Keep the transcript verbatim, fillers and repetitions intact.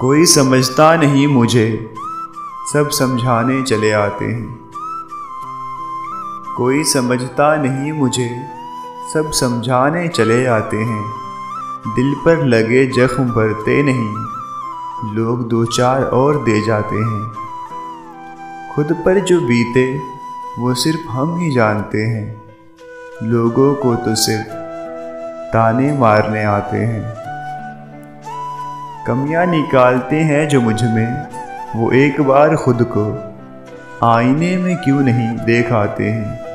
कोई समझता नहीं मुझे, सब समझाने चले आते हैं। कोई समझता नहीं मुझे, सब समझाने चले आते हैं। दिल पर लगे जख्म भरते नहीं, लोग दो चार और दे जाते हैं। खुद पर जो बीते वो सिर्फ हम ही जानते हैं, लोगों को तो सिर्फ ताने मारने आते हैं। कमियां निकालते हैं जो मुझ में, वो एक बार खुद को आईने में क्यों नहीं देख आते हैं।